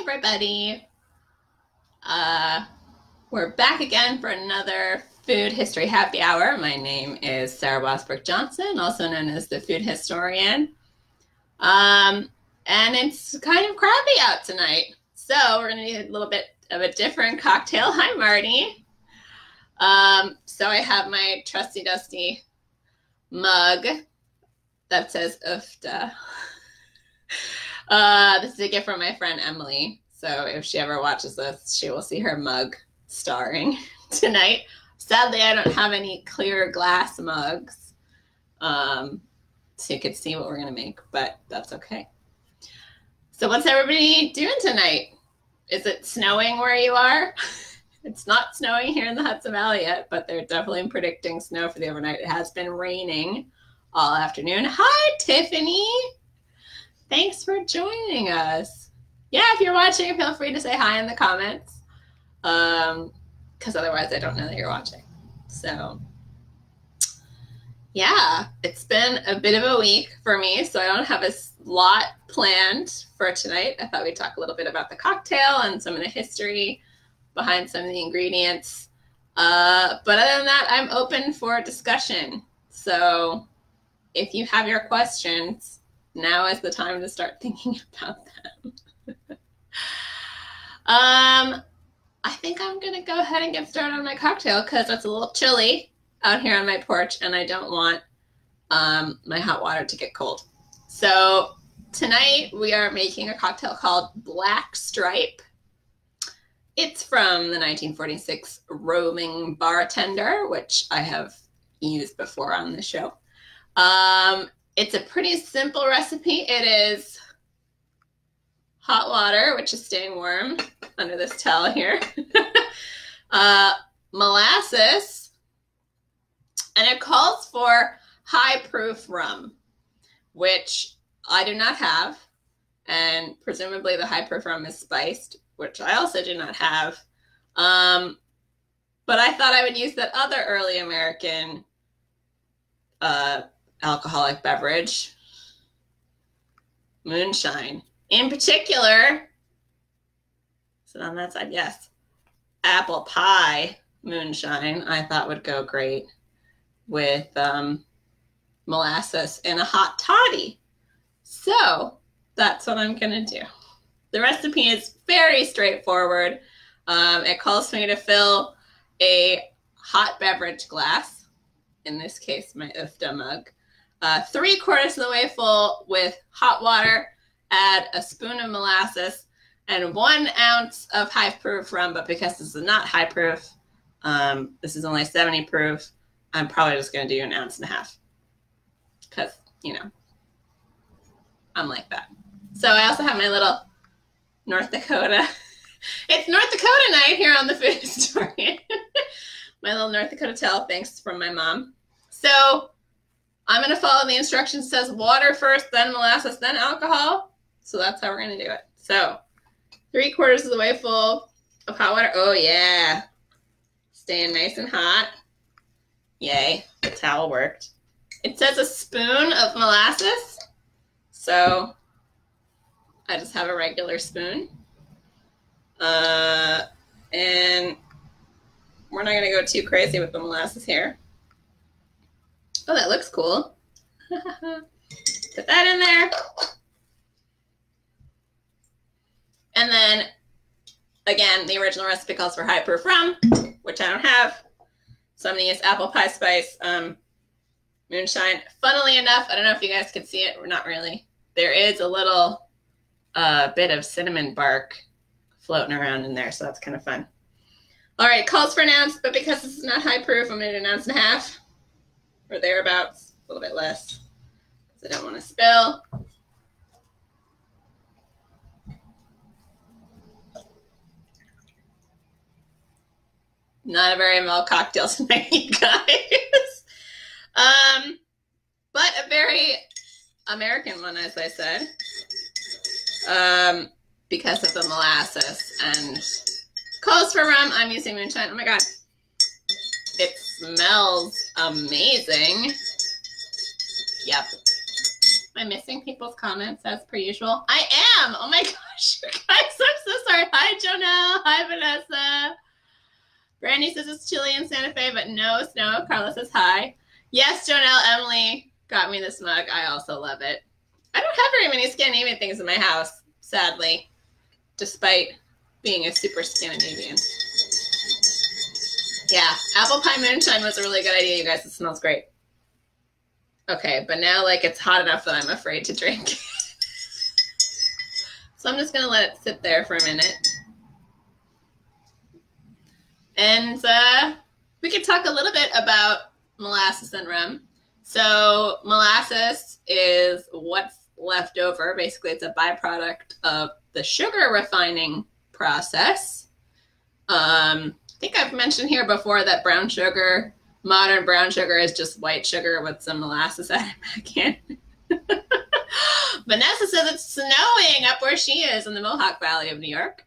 everybody. We're back again for another Food History Happy Hour. My name is Sarah Wassberg Johnson, also known as The Food Historian. And it's kind of crappy out tonight, so we're going to need a little bit of a different cocktail. Hi, Marty. So I have my trusty dusty mug that says UFTA. This is a gift from my friend Emily, so if she ever watches this, she will see her mug starring tonight. Sadly, I don't have any clear glass mugs, so you can see what we're going to make, but that's okay. So what's everybody doing tonight? Is it snowing where you are? It's not snowing here in the Hudson Valley yet, but they're definitely predicting snow for the overnight. It has been raining all afternoon. Hi, Tiffany. Thanks for joining us. Yeah, if you're watching, feel free to say hi in the comments, because otherwise I don't know that you're watching. So yeah, it's been a bit of a week for me, so I don't have a lot planned for tonight. I thought we'd talk a little bit about the cocktail and some of the history behind some of the ingredients. But other than that, I'm open for discussion. So if you have your questions, now is the time to start thinking about them. I think I'm going to go ahead and get started on my cocktail because it's a little chilly out here on my porch and I don't want my hot water to get cold. So tonight we are making a cocktail called Black Stripe. It's from the 1946 Roaming Bartender, which I have used before on the show. It's a pretty simple recipe. It is hot water, which is staying warm under this towel here, molasses, and it calls for high proof rum, which I do not have, and presumably the high proof rum is spiced, which I also do not have, but I thought I would use that other early American alcoholic beverage, moonshine. In particular, is it on that side? Yes. Apple pie moonshine I thought would go great with molasses in a hot toddy. So that's what I'm going to do. The recipe is very straightforward. It calls for me to fill a hot beverage glass, in this case my UFTA mug, 3/4 of the way full with hot water, add a spoon of molasses and 1 ounce of high proof rum, but because this is not high proof, this is only 70 proof, I'm probably just going to do 1.5 ounces because, you know, I'm like that. So I also have my little North Dakota. It's North Dakota night here on The Food Historian. My little North Dakota towel, thanks from my mom. So I'm going to follow the instructions. It says water first, then molasses, then alcohol. So that's how we're going to do it. So 3/4 of the way full of hot water. Oh, yeah. Staying nice and hot. Yay. The towel worked. It says a spoon of molasses. So I just have a regular spoon. And we're not going to go too crazy with the molasses here. Oh, that looks cool. Put that in there. And then, again, the original recipe calls for high proof rum, which I don't have. So I'm going to use apple pie spice, moonshine. Funnily enough, I don't know if you guys can see it. Not really. There is a little bit of cinnamon bark floating around in there, so that's kind of fun. All right, calls for 1 ounce, but because this is not high proof, I'm going to do 1.5 ounces. Or thereabouts, a little bit less, because I don't want to spill. Not a very mild cocktail tonight, you guys. But a very American one, as I said, because of the molasses. And calls for rum, I'm using moonshine. Oh my God. It smells amazing. Yep. Am I missing people's comments as per usual? I am. Oh my gosh, you guys, I'm so sorry. Hi, Jonelle. Hi, Vanessa. Brandy says it's chilly in Santa Fe, but no snow. Carla says hi. Yes, Jonelle, Emily got me this mug. I also love it. I don't have very many Scandinavian things in my house, sadly, despite being a super Scandinavian. Yeah, apple pie moonshine was a really good idea, you guys. It smells great. Okay, but now, like, it's hot enough that I'm afraid to drink. So I'm just going to let it sit there for a minute. And we could talk a little bit about molasses and rum. So molasses is what's left over. Basically, it's a byproduct of the sugar refining process. I think I've mentioned here before that brown sugar, modern brown sugar, is just white sugar with some molasses added back in. Vanessa says it's snowing up where she is in the Mohawk Valley of New York.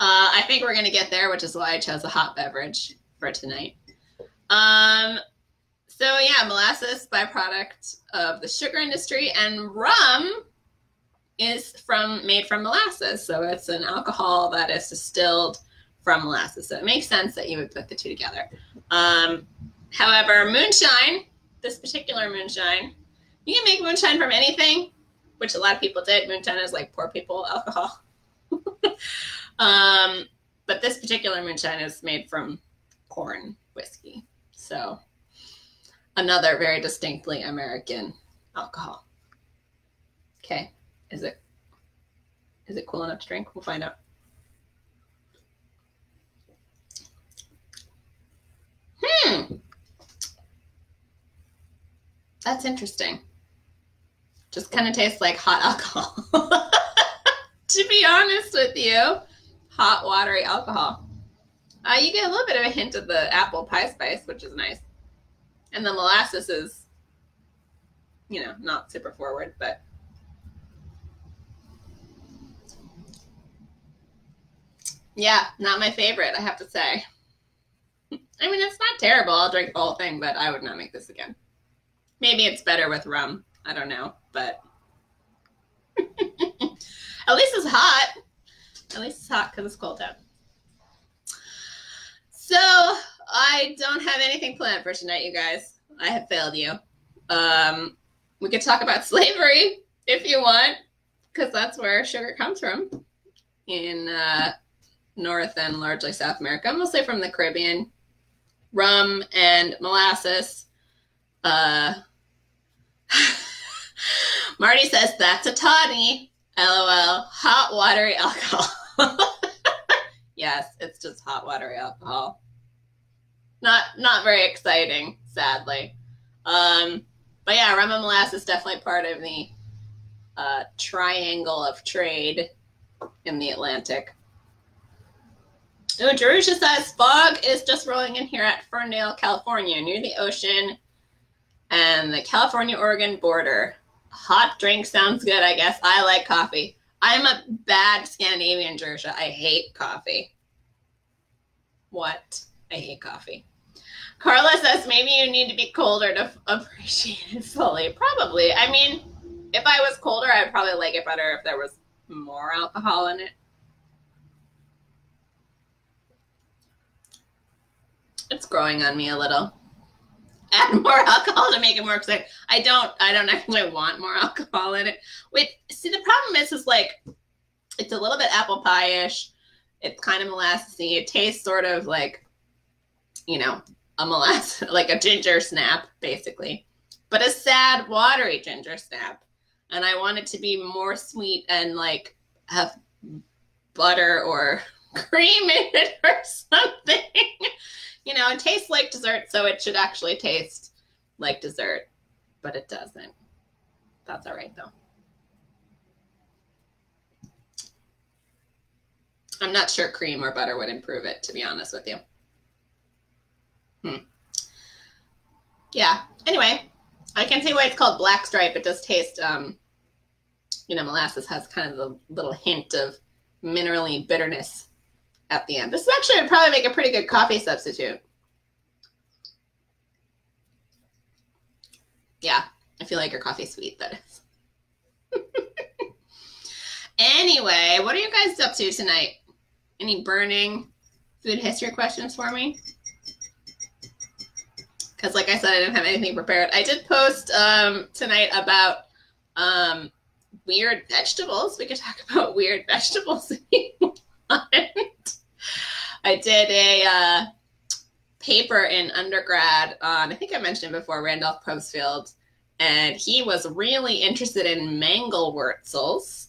I think we're going to get there, which is why I chose a hot beverage for tonight. So yeah, molasses, byproduct of the sugar industry, and rum is made from molasses. So it's an alcohol that is distilled from molasses. So it makes sense that you would put the two together. However, moonshine, this particular moonshine, you can make moonshine from anything, which a lot of people did. Moonshine is like poor people alcohol. But this particular moonshine is made from corn whiskey. So another very distinctly American alcohol. Okay. Is it cool enough to drink? We'll find out. That's interesting. Just kind of tastes like hot alcohol. To be honest with you, hot, watery alcohol. You get a little bit of a hint of the apple pie spice, which is nice. And the molasses is, you know, not super forward, but. Yeah, not my favorite, I have to say. I mean, it's not terrible. I'll drink the whole thing, but I would not make this again. Maybe it's better with rum. I don't know, but at least it's hot. At least it's hot because it's cold out. So I don't have anything planned for tonight, you guys. I have failed you. We could talk about slavery if you want, because that's where sugar comes from in North and largely South America, mostly from the Caribbean. Rum and molasses. Marty says, that's a toddy. LOL. Hot, watery alcohol. Yes, it's just hot, watery alcohol. Not very exciting, sadly. But yeah, rum and molasses is definitely part of the triangle of trade in the Atlantic. Ooh, Jerusha says, fog is just rolling in here at Ferndale, California, near the ocean and the California-Oregon border. Hot drink sounds good, I guess. I like coffee. I'm a bad Scandinavian, Jerusha. I hate coffee. What? I hate coffee. Carla says, maybe you need to be colder to appreciate it fully. Probably. I mean, if I was colder, I'd probably like it better if there was more alcohol in it. It's growing on me a little. Add more alcohol to make it more exciting. I don't actually want more alcohol in it. Wait, see, the problem is like it's a little bit apple pie-ish. It's kind of molassesy. It tastes sort of like, you know, a molasses, like a ginger snap, basically. But a sad, watery ginger snap. And I want it to be more sweet and like have butter or cream in it or something. You know, it tastes like dessert, so it should actually taste like dessert, but it doesn't. That's all right, though. I'm not sure cream or butter would improve it, to be honest with you. Yeah, anyway, I can see why it's called Black Stripe. It does taste, you know, molasses has kind of the little hint of minerally bitterness at the end. This is actually would probably make a pretty good coffee substitute. Yeah, I feel like your coffee's sweet, that is. Anyway, what are you guys up to tonight? Any burning food history questions for me? Because like I said, I didn't have anything prepared. I did post tonight about weird vegetables. We could talk about weird vegetables if you want. I did a paper in undergrad on, I think I mentioned it before, Randolph Postfield. And he was really interested in mangelwurzels,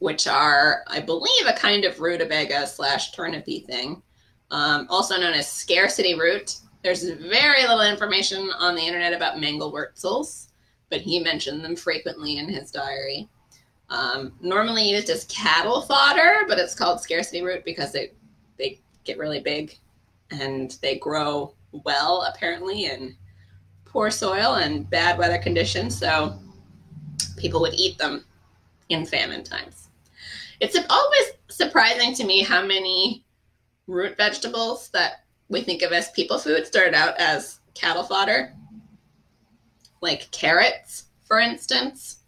which are, I believe, a kind of rutabaga slash turnipy thing, also known as scarcity root. There's very little information on the internet about mangelwurzels, but he mentioned them frequently in his diary. Normally used as cattle fodder, but it's called scarcity root because they get really big and they grow well, apparently, in poor soil and bad weather conditions, so people would eat them in famine times. It's always surprising to me how many root vegetables that we think of as people food started out as cattle fodder, like carrots, for instance,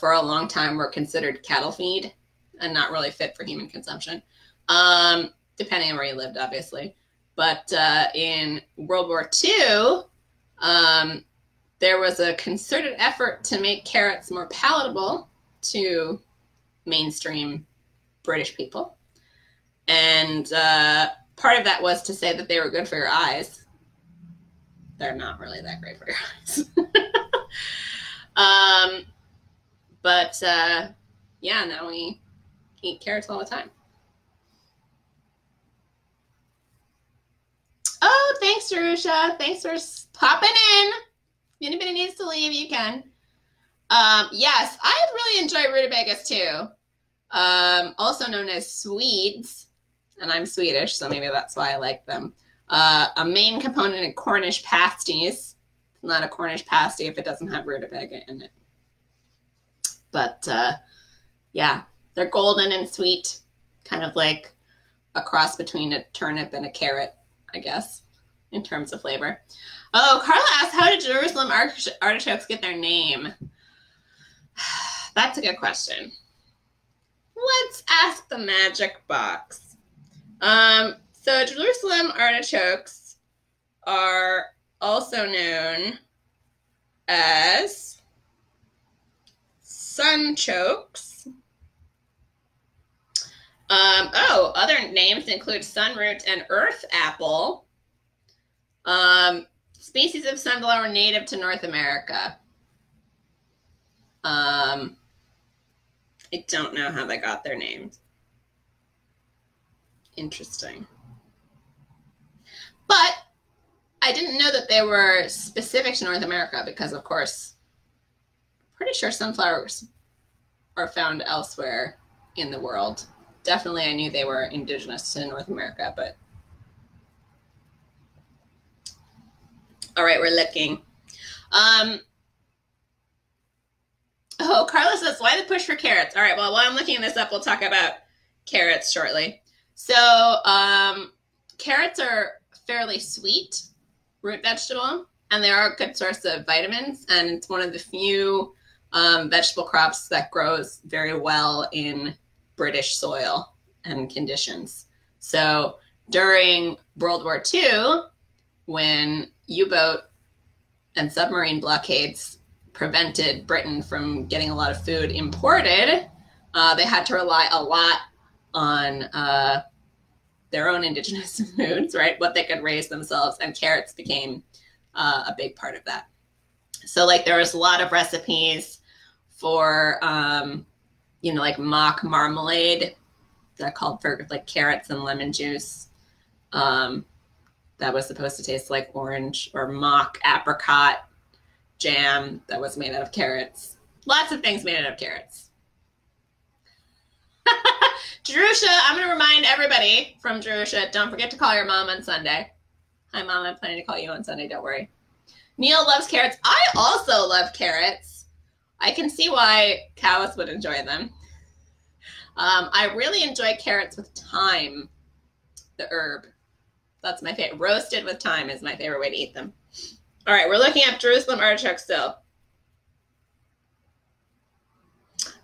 for a long time were considered cattle feed and not really fit for human consumption, depending on where you lived, obviously. But in World War II, there was a concerted effort to make carrots more palatable to mainstream British people. And part of that was to say that they were good for your eyes. They're not really that great for your eyes. But yeah, now we eat carrots all the time. Oh, thanks, Jerusha. Thanks for popping in. If anybody needs to leave, you can. Yes, I really enjoy rutabagas too, also known as Swedes, and I'm Swedish, so maybe that's why I like them. A main component in Cornish pasties. It's not a Cornish pasty if it doesn't have rutabaga in it. But yeah, they're golden and sweet, kind of like a cross between a turnip and a carrot, I guess, in terms of flavor. Oh, Carla asked, how did Jerusalem artichokes get their name? That's a good question. Let's ask the magic box. So Jerusalem artichokes are also known as sunchokes. Oh, other names include sunroot and earth apple. Species of sunflower native to North America. I don't know how they got their names. Interesting. But I didn't know that they were specific to North America because, of course, I'm pretty sure sunflowers are found elsewhere in the world. Definitely, I knew they were indigenous to North America, but... All right, we're looking. Oh, Carla says, why the push for carrots? All right, well, while I'm looking this up, we'll talk about carrots shortly. So carrots are fairly sweet root vegetable, and they are a good source of vitamins, and it's one of the few vegetable crops that grows very well in British soil and conditions. So during World War II, when U-boat and submarine blockades prevented Britain from getting a lot of food imported, they had to rely a lot on their own indigenous foods, right? What they could raise themselves, and carrots became a big part of that. So like there was a lot of recipes for, you know, like mock marmalade that called for like carrots and lemon juice. That was supposed to taste like orange, or mock apricot jam that was made out of carrots. Lots of things made out of carrots. Jerusha, I'm going to remind everybody from Jerusha, don't forget to call your mom on Sunday. Hi, Mom. I'm planning to call you on Sunday. Don't worry. Neil loves carrots. I also love carrots. I can see why cows would enjoy them. I really enjoy carrots with thyme, the herb. That's my favorite. Roasted with thyme is my favorite way to eat them. All right, we're looking at Jerusalem artichokes still.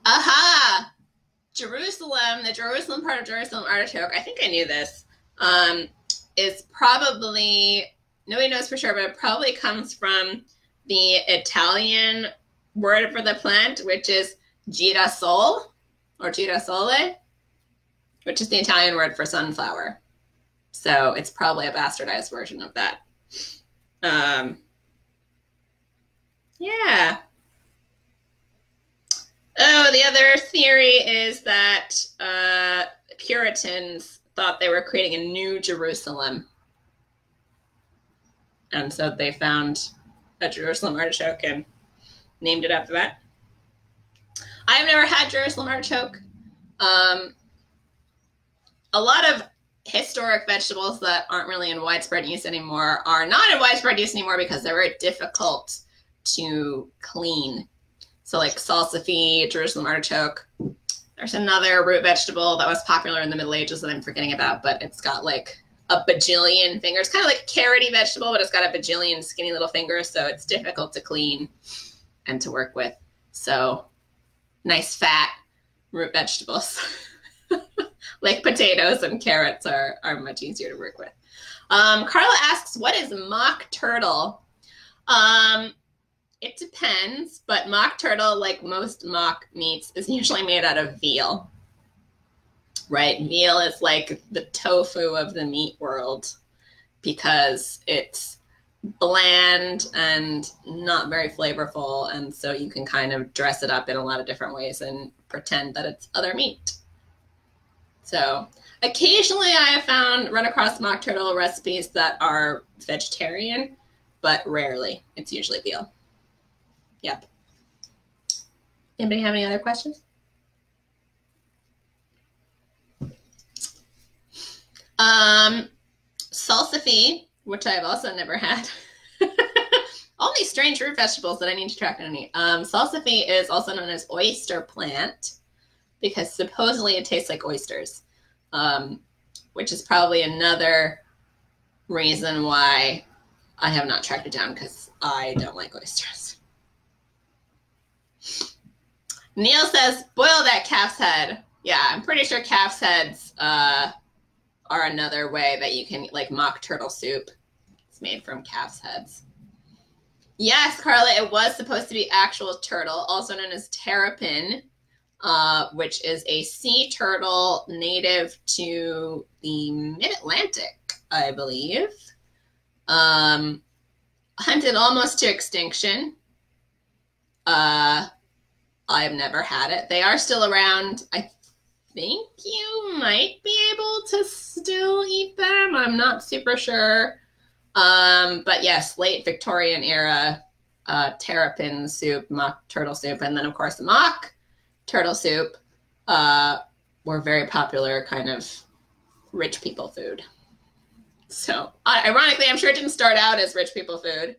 Aha! Jerusalem, the Jerusalem part of Jerusalem artichoke, I think I knew this, is probably, nobody knows for sure, but it probably comes from the Italian word for the plant, which is girasole or girasole, which is the Italian word for sunflower. So it's probably a bastardized version of that. Yeah. Oh, the other theory is that Puritans thought they were creating a new Jerusalem. And so they found a Jerusalem artichoke and named it after that. I've never had Jerusalem artichoke. A lot of historic vegetables that aren't really in widespread use anymore are not in widespread use anymore because they're very difficult to clean. So like salsify, Jerusalem artichoke. There's another root vegetable that was popular in the Middle Ages that I'm forgetting about, but it's got like a bajillion fingers, kind of like a carroty vegetable, but it's got a bajillion skinny little fingers, so it's difficult to clean and to work with. So nice fat root vegetables like potatoes and carrots are much easier to work with. Carla asks, what is mock turtle? It depends, but mock turtle, like most mock meats, is usually made out of veal. Right? Veal is like the tofu of the meat world because it's bland and not very flavorful, and so you can kind of dress it up in a lot of different ways and pretend that it's other meat. So occasionally I have run across mock turtle recipes that are vegetarian, but rarely. It's usually veal. Yep. Anybody have any other questions? Salsify, which I've also never had. All these strange root vegetables that I need to track down and eat. Salsify is also known as oyster plant because supposedly it tastes like oysters, which is probably another reason why I have not tracked it down because I don't like oysters. Neil says, boil that calf's head. Yeah, I'm pretty sure calf's heads are another way that you can, like, mock turtle soup. It's made from calf's heads. Yes, Carla, it was supposed to be actual turtle, also known as terrapin, which is a sea turtle native to the mid-Atlantic, I believe. Hunted almost to extinction. I've never had it. They are still around. I think you might be able to still eat them. I'm not super sure. But yes, late Victorian era terrapin soup, mock turtle soup, and then of course the mock turtle soup were very popular kind of rich people food. So ironically, I'm sure it didn't start out as rich people food.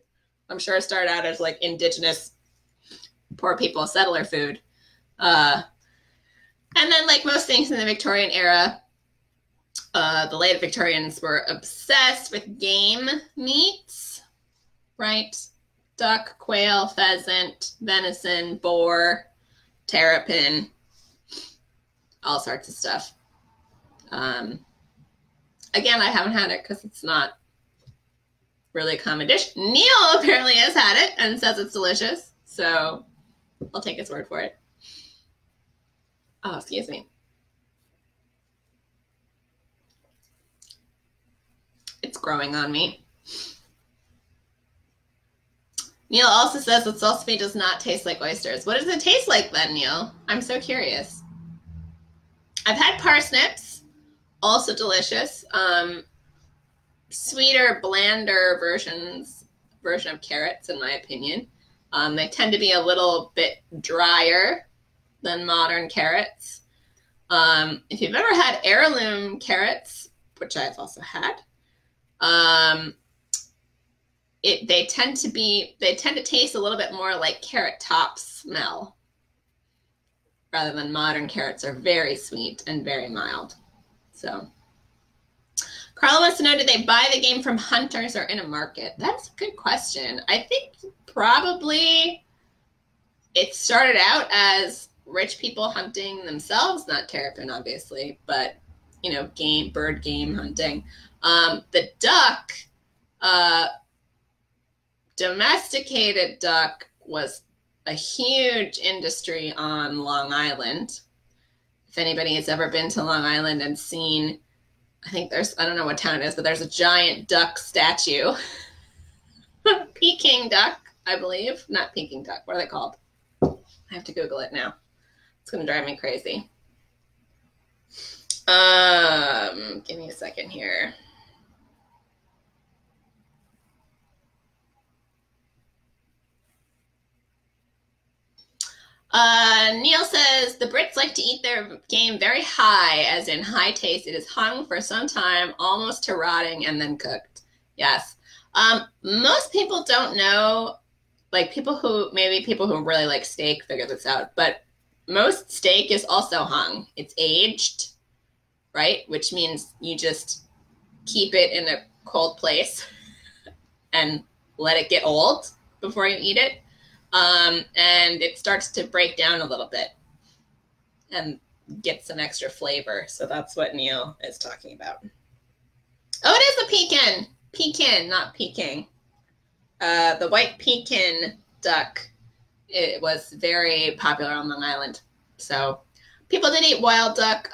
I'm sure it started out as like indigenous poor people, settler food. And then like most things in the Victorian era, the late Victorians were obsessed with game meats, right? Duck, quail, pheasant, venison, boar, terrapin, all sorts of stuff. Again, I haven't had it because it's not really a common dish. Neil apparently has had it and says it's delicious. So I'll take his word for it. Oh, excuse me. It's growing on me. Neil also says that salsify does not taste like oysters. What does it taste like then, Neil? I'm so curious. I've had parsnips, also delicious. Sweeter, blander version of carrots, in my opinion. They tend to be a little bit drier than modern carrots. If you've ever had heirloom carrots, which I've also had, they tend to taste a little bit more like carrot top smell rather than modern carrots are very sweet and very mild. So Carla wants to know, did they buy the game from hunters or in a market? That's a good question. I think probably it started out as rich people hunting themselves, not terrapin, obviously, but, you know, game, bird game hunting. The duck, domesticated duck was a huge industry on Long Island. If anybody has ever been to Long Island and seen, I think there's, I don't know what town it is, but there's a giant duck statue. Peking duck, I believe. Not Peking duck. What are they called? I have to Google it now. It's going to drive me crazy. Give me a second here. Neil says, the Brits like to eat their game very high, as in high taste. It is hung for some time, almost to rotting, and then cooked. Yes. Most people don't know, like people who really like steak figure this out, but most steak is also hung. It's aged, right? Which means you just keep it in a cold place and let it get old before you eat it. And it starts to break down a little bit and get some extra flavor. So that's what Neil is talking about. Oh, it is a Pekin. Pekin, not Peking. The white Pekin duck, it was very popular on Long Island. So people did eat wild duck.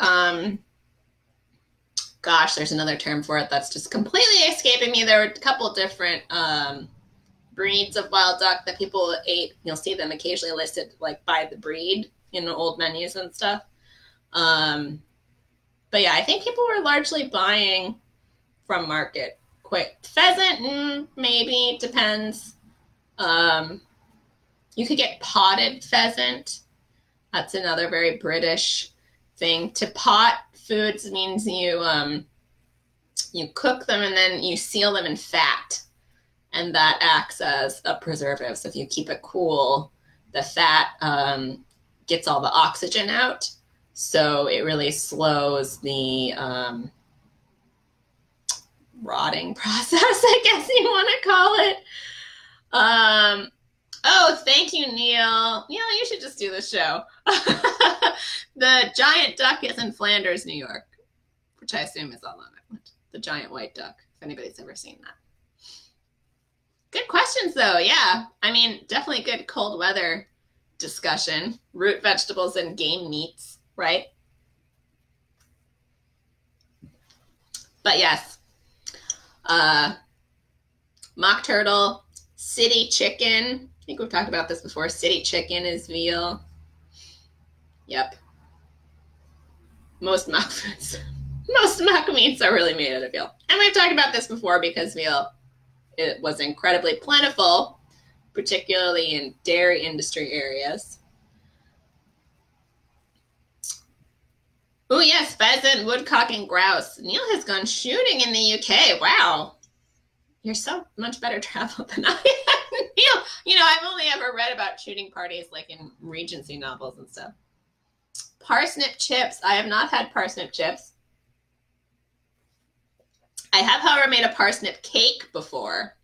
Gosh, there's another term for it that's just completely escaping me. There were a couple different breeds of wild duck that people ate. You'll see them occasionally listed like by the breed in the old menus and stuff. But yeah, I think people were largely buying from market. Quite pheasant, maybe, depends. You could get potted pheasant. That's another very British thing. To pot foods means you you cook them and then you seal them in fat. And that acts as a preservative. So if you keep it cool, the fat gets all the oxygen out. So it really slows the rotting process, I guess you want to call it. Oh, thank you, Neil. Neil, you should just do this show. The giant duck is in Flanders, New York, which I assume is all on Island. The giant white duck, if anybody's ever seen that. Good questions, though. Yeah, I mean, definitely good cold weather discussion. Root vegetables and game meats, right? But yes, mock turtle, city chicken. I think we've talked about this before. City chicken is veal. Yep. Most mock foods, most mock meats are really made out of veal. And we've talked about this before because veal, it was incredibly plentiful, particularly in dairy industry areas. Oh, yes, pheasant, woodcock, and grouse. Neil has gone shooting in the UK. Wow. You're so much better traveled than I am, Neil. You know, I've only ever read about shooting parties like in Regency novels and stuff. Parsnip chips. I have not had parsnip chips. I have, however, made a parsnip cake before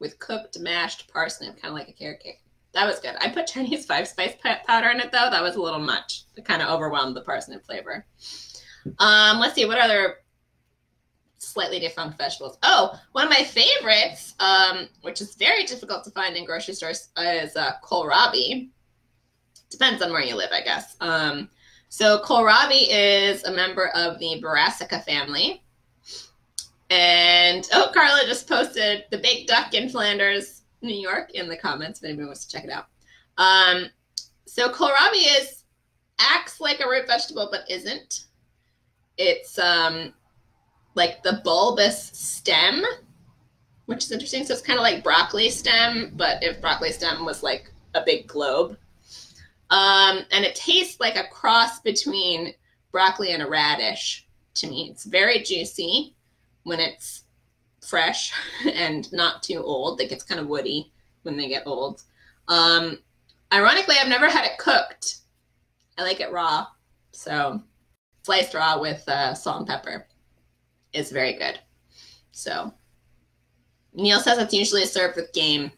with cooked mashed parsnip, kind of like a carrot cake. That was good. I put Chinese 5-spice powder in it, though. That was a little much. It kind of overwhelmed the parsnip flavor. Let's see. What other slightly defunct vegetables? Oh, one of my favorites, which is very difficult to find in grocery stores, is kohlrabi. Depends on where you live, I guess. So kohlrabi is a member of the brassica family. And, oh, Carla just posted the baked duck in Flanders, New York, in the comments if anybody wants to check it out. So kohlrabi acts like a root vegetable, but isn't. It's like the bulbous stem, which is interesting. So it's kind of like broccoli stem, but if broccoli stem was like a big globe. And it tastes like a cross between broccoli and a radish to me. It's very juicy when it's fresh and not too old. It gets kind of woody when they get old. Ironically, I've never had it cooked. I like it raw. So sliced raw with salt and pepper is very good. So Neil says it's usually served with game.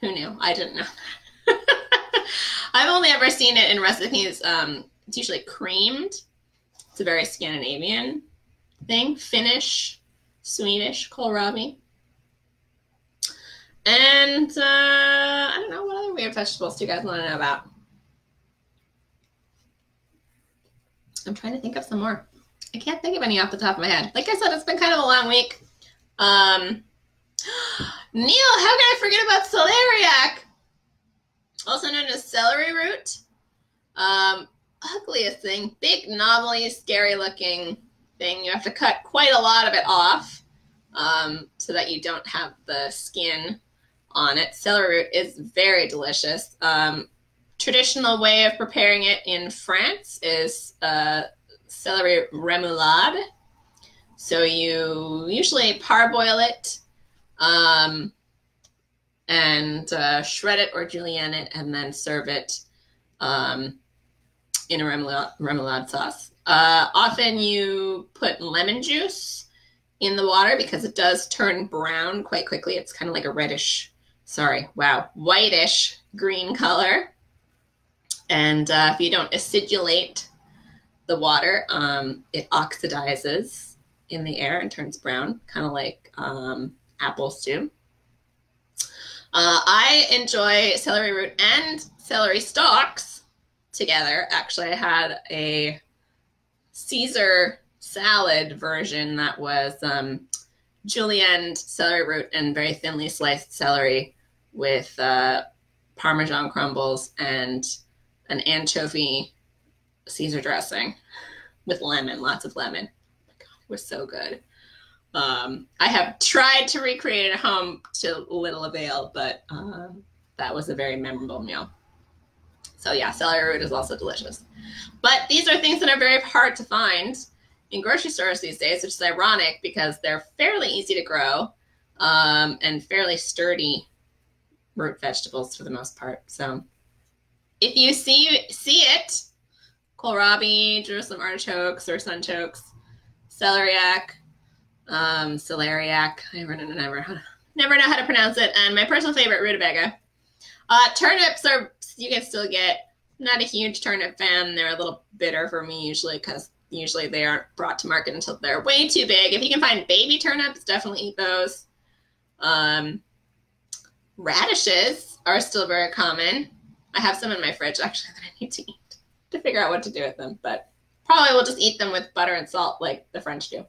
Who knew? I didn't know. I've only ever seen it in recipes. It's usually creamed. It's a very Scandinavian thing. Finnish, Swedish, kohlrabi. And I don't know, what other weird vegetables do you guys want to know about? I'm trying to think of some more. I can't think of any off the top of my head. Like I said, it's been kind of a long week. Neil, how could I forget about celeriac? Also known as celery root. Ugliest thing. Big, knobbly, scary-looking thing. You have to cut quite a lot of it off so that you don't have the skin on it. Celery root is very delicious. Traditional way of preparing it in France is celery remoulade. So you usually parboil it and shred it or julienne it, and then serve it in a remoulade sauce. Often you put lemon juice in the water because it does turn brown quite quickly. It's kind of like a reddish, sorry, wow, whitish green color. And if you don't acidulate the water, it oxidizes in the air and turns brown, kind of like apples do. I enjoy celery root and celery stalks together. Actually, I had a Caesar salad version that was julienned celery root and very thinly sliced celery with Parmesan crumbles and an anchovy Caesar dressing with lemon, lots of lemon. Oh my God, it was so good. I have tried to recreate it at home to little avail, but that was a very memorable meal. So yeah, celery root is also delicious. But these are things that are very hard to find in grocery stores these days, which is ironic because they're fairly easy to grow and fairly sturdy root vegetables for the most part. So if you see it, kohlrabi, Jerusalem artichokes or sunchokes, celeriac, celeriac, I never know how to pronounce it, and my personal favorite, rutabaga. Turnips are, you can still get, not a huge turnip fan, they're a little bitter for me usually because usually they aren't brought to market until they're way too big. If you can find baby turnips, definitely eat those. Radishes are still very common. I have some in my fridge actually that I need to eat to figure out what to do with them, but probably we'll just eat them with butter and salt like the French do.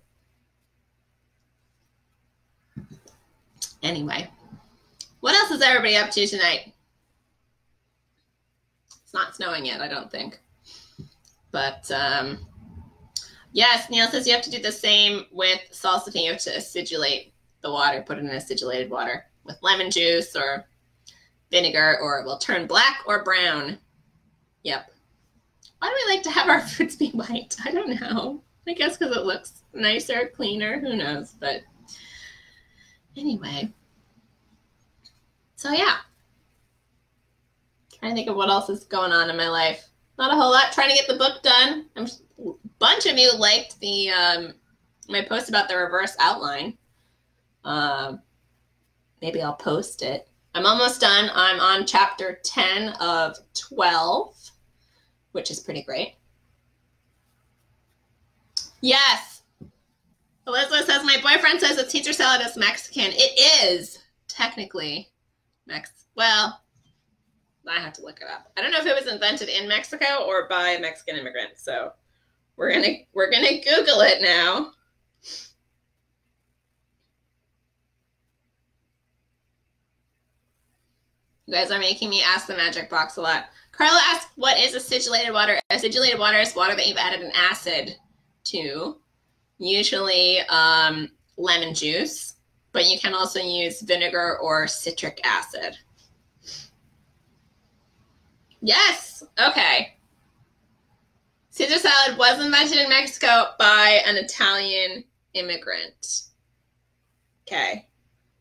Anyway, what else is everybody up to tonight? It's not snowing yet, I don't think. But yes, Neil says you have to do the same with salsify. You have to acidulate the water, put it in acidulated water with lemon juice or vinegar, or it will turn black or brown. Yep. Why do we like to have our fruits be white? I don't know. I guess because it looks nicer, cleaner, who knows, but anyway. So yeah. Trying to think of what else is going on in my life. Not a whole lot. Trying to get the book done. A bunch of you liked the my post about the reverse outline. Maybe I'll post it. I'm almost done. I'm on chapter 10 of 12, which is pretty great. Yes. Elizabeth says, my boyfriend says that Caesar salad is Mexican. It is technically Mexican. Well, I have to look it up. I don't know if it was invented in Mexico or by Mexican immigrants. So we're gonna Google it now. You guys are making me ask the magic box a lot. Carla asks, what is acidulated water? Acidulated water is water that you've added an acid to, usually lemon juice, but you can also use vinegar or citric acid. Yes, okay. Caesar salad was invented in Mexico by an Italian immigrant. Okay.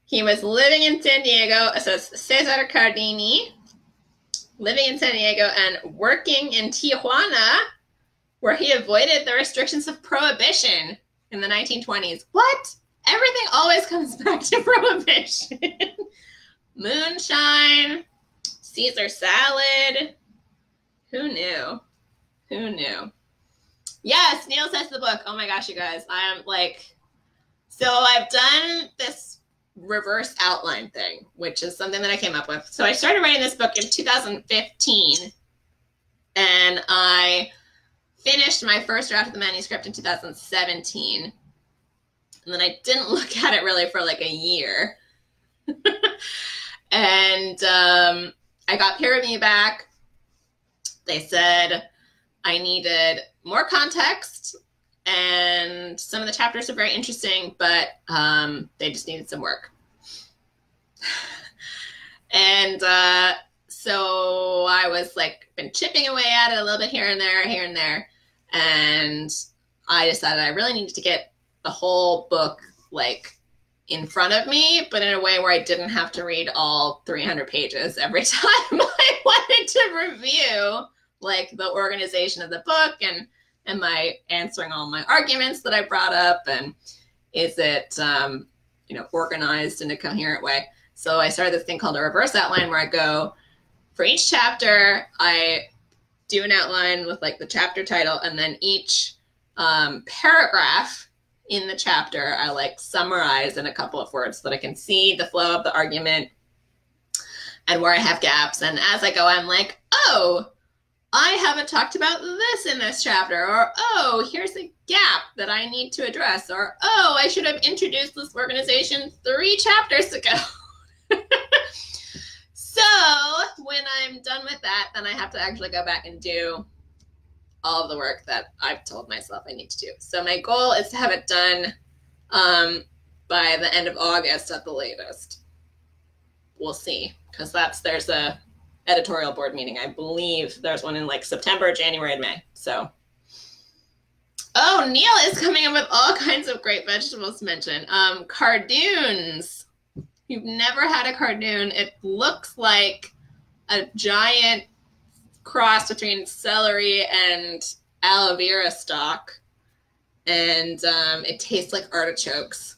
He was living in San Diego, so it's Cesar Cardini, living in San Diego and working in Tijuana, where he avoided the restrictions of prohibition in the 1920s. What? Everything always comes back to prohibition. Moonshine, Caesar salad, Who knew? Who knew? Yes, Neil says the book. Oh my gosh, you guys. I am like, so I've done this reverse outline thing, which is something that I came up with. So I started writing this book in 2015, and I finished my first draft of the manuscript in 2017. And then I didn't look at it really for like a year. And I got peer review back. They said I needed more context, and some of the chapters are very interesting, but they just needed some work. And so I was like, been chipping away at it a little bit here and there. And I decided I really needed to get the whole book like in front of me, but in a way where I didn't have to read all 300 pages every time I wanted to review like the organization of the book and my answering all my arguments that I brought up, and is it, you know, organized in a coherent way. So I started this thing called a reverse outline, where I go for each chapter, I do an outline with like the chapter title, and then each paragraph in the chapter, I like summarize in a couple of words so that I can see the flow of the argument and where I have gaps. And as I go, I'm like, oh, I haven't talked about this in this chapter, or, oh, here's a gap that I need to address, or, oh, I should have introduced this organization 3 chapters ago. So when I'm done with that, then I have to actually go back and do all of the work that I've told myself I need to do. So my goal is to have it done by the end of August at the latest. We'll see, because there's a editorial board meeting. I believe there's one in like September, January, and May. So, oh, Neil is coming up with all kinds of great vegetables to mention. Cardoons. You've never had a cardoon. It looks like a giant cross between celery and aloe vera stalk, and it tastes like artichokes,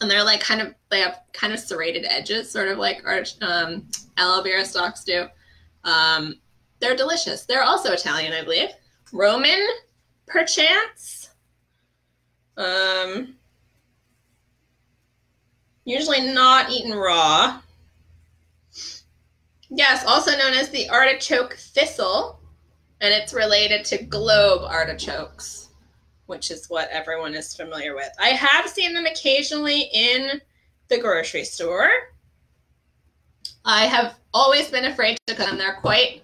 and they're like they have kind of serrated edges, sort of like aloe vera stalks do. They're delicious. They're also Italian, I believe. Roman, perchance. Usually not eaten raw. Yes, also known as the artichoke thistle, and it's related to globe artichokes, which is what everyone is familiar with. I have seen them occasionally in the grocery store. I have always been afraid to cook them. They're quite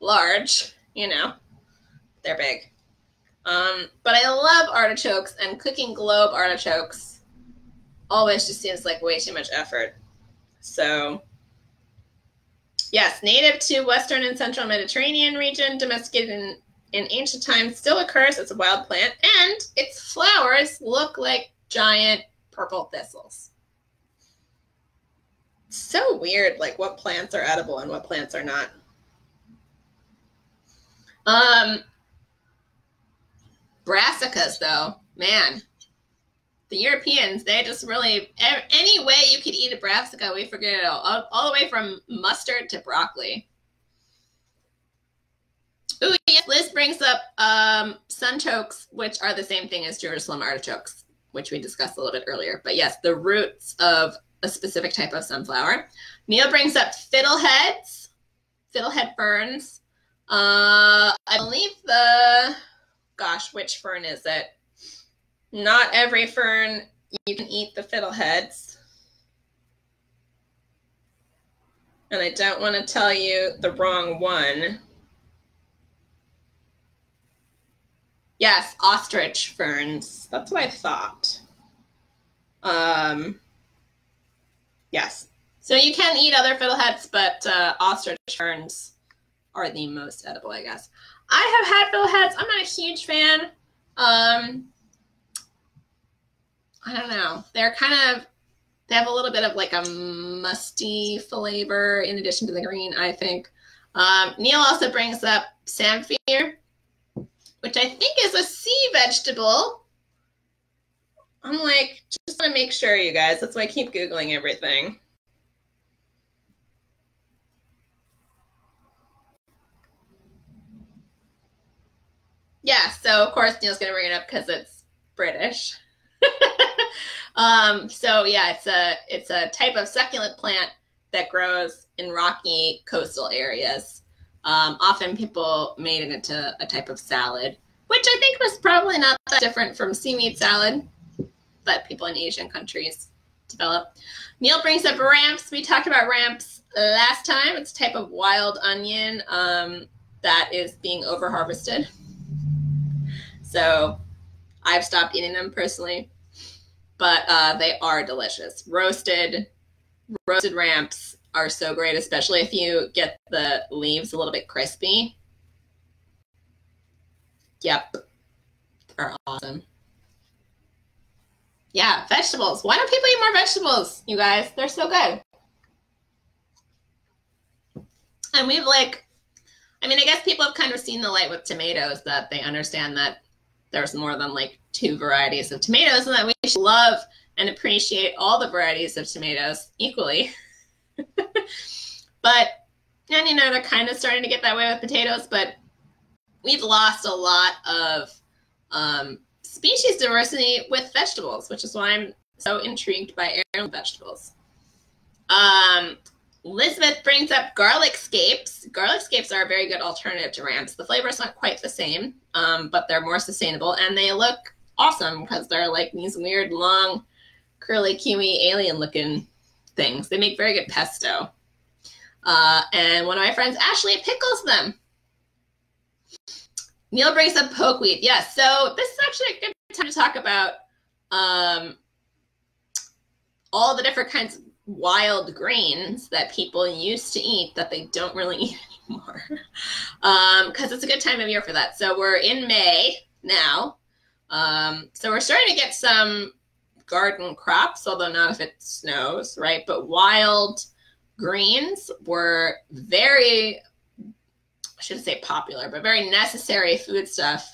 large, you know, they're big. But I love artichokes, and cooking globe artichokes always just seems like way too much effort. So... yes, native to Western and Central Mediterranean region, domesticated in ancient times, still occurs as a wild plant, and its flowers look like giant purple thistles. It's so weird, like what plants are edible and what plants are not. Brassicas, though, man, the Europeans, they just really, any way you could eat a brassica, we forget it all the way from mustard to broccoli. Ooh, yes, Liz brings up sunchokes, which are the same thing as Jerusalem artichokes, which we discussed a little bit earlier. But yes, the roots of a specific type of sunflower. Neil brings up fiddleheads, fiddlehead ferns. I believe the, gosh, which fern is it? Not every fern you can eat the fiddleheads. And I don't want to tell you the wrong one. Yes, ostrich ferns. That's what I thought. Yes. So you can eat other fiddleheads, but ostrich ferns are the most edible, I guess. I have had fiddleheads. I'm not a huge fan. I don't know. They're kind of, they have a little bit of like a musty flavor in addition to the green, I think. Neil also brings up samphire, which I think is a sea vegetable. I'm like, just want to make sure, you guys. That's why I keep Googling everything. Yeah, so of course Neil's going to bring it up because it's British. So yeah, it's a type of succulent plant that grows in rocky coastal areas. Often people made it into a type of salad, which I think was probably not that different from seaweed salad that people in Asian countries develop. Neil brings up ramps. We talked about ramps last time. It's a type of wild onion that is being over-harvested. So I've stopped eating them personally, but they are delicious. Roasted ramps are so great, especially if you get the leaves a little bit crispy. Yep, they're awesome. Yeah, vegetables. Why don't people eat more vegetables, you guys? They're so good. And we've like, I mean, I guess people have kind of seen the light with tomatoes, that they understand that there's more than like 2 varieties of tomatoes, and that we should love and appreciate all the varieties of tomatoes equally. But, and you know, they're kind of starting to get that way with potatoes, but we've lost a lot of species diversity with vegetables, which is why I'm so intrigued by heirloom vegetables. Elizabeth brings up garlic scapes. Garlic scapes are a very good alternative to ramps. The flavor is not quite the same, but they're more sustainable, and they look awesome because they're like these weird, long, curly, kiwi, alien-looking things. They make very good pesto. And one of my friends, Ashley, pickles them. Neil brings up pokeweed. Yes, so this is actually a good time to talk about all the different kinds of wild grains that people used to eat that they don't really eat anymore, because it's a good time of year for that. So we're in May now, so we're starting to get some garden crops, although not if it snows, right? But wild greens were very, I shouldn't say popular, but very necessary foodstuff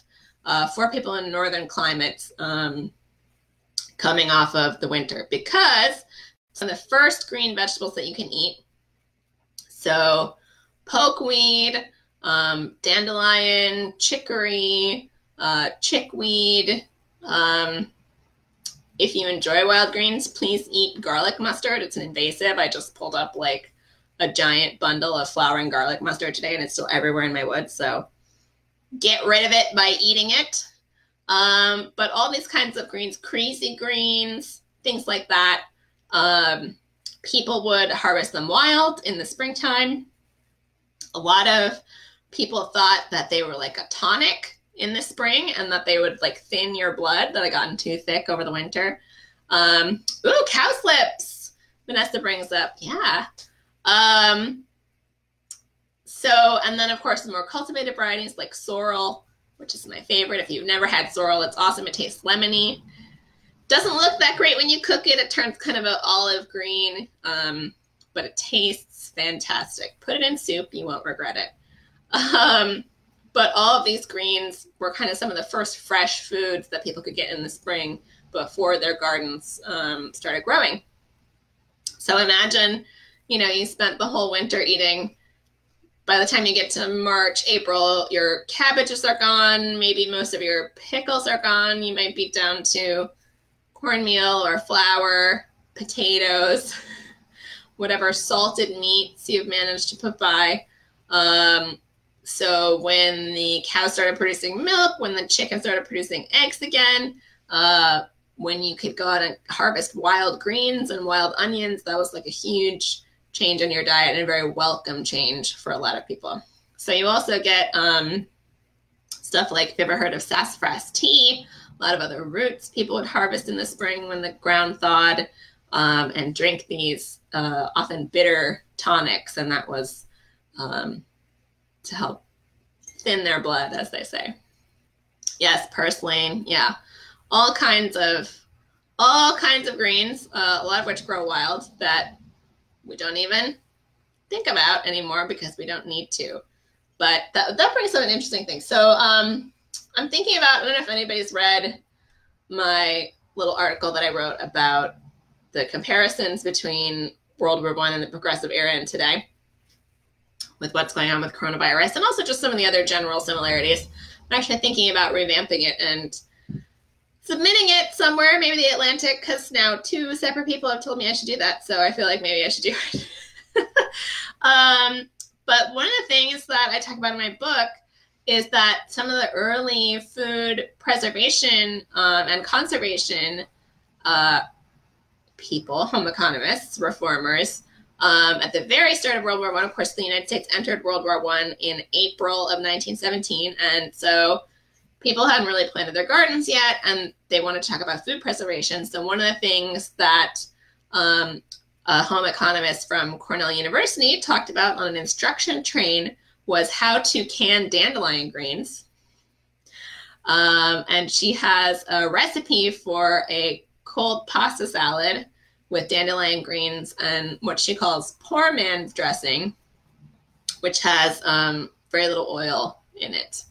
for people in northern climates coming off of the winter, because some of the first green vegetables that you can eat. So pokeweed, dandelion, chicory, chickweed. If you enjoy wild greens, please eat garlic mustard. It's an invasive. I just pulled up like a giant bundle of flowering garlic mustard today, and it's still everywhere in my woods. So get rid of it by eating it. But all these kinds of greens, crazy greens, things like that. People would harvest them wild in the springtime. A lot of people thought that they were like a tonic in the spring, and that they would like thin your blood that had gotten too thick over the winter. Ooh, cowslips, Vanessa brings up. Yeah. So, and then of course the more cultivated varieties like sorrel, which is my favorite. If you've never had sorrel, it's awesome. It tastes lemony. Doesn't look that great when you cook it. It turns kind of an olive green, but it tastes fantastic. Put it in soup, you won't regret it. But all of these greens were kind of some of the first fresh foods that people could get in the spring before their gardens started growing. So imagine, you know, you spent the whole winter eating. By the time you get to March, April, your cabbages are gone. Maybe most of your pickles are gone. You might be down to cornmeal or flour, potatoes, whatever salted meats you've managed to put by. So when the cows started producing milk, when the chickens started producing eggs again, when you could go out and harvest wild greens and wild onions, that was like a huge change in your diet, and a very welcome change for a lot of people. So you also get stuff like, if you've ever heard of sassafras tea, a lot of other roots people would harvest in the spring when the ground thawed, and drink these often bitter tonics, and that was to help thin their blood, as they say. Yes, purslane, yeah, all kinds of greens, a lot of which grow wild that we don't even think about anymore because we don't need to. But that brings up an interesting thing. So I'm thinking about, I don't know if anybody's read my little article that I wrote about the comparisons between World War I and the Progressive Era and today, with what's going on with coronavirus, and also just some of the other general similarities. actually thinking about revamping it and submitting it somewhere, maybe the Atlantic, because now 2 separate people have told me I should do that, so I feel like maybe I should do it. But one of the things that I talk about in my book is that some of the early food preservation and conservation people, home economists, reformers, at the very start of World War I, of course, the United States entered World War I in April of 1917, and so people hadn't really planted their gardens yet, and they wanted to talk about food preservation. So one of the things that a home economist from Cornell University talked about on an instruction train was how to can dandelion greens. And she has a recipe for a cold pasta salad with dandelion greens and what she calls poor man's dressing, which has very little oil in it.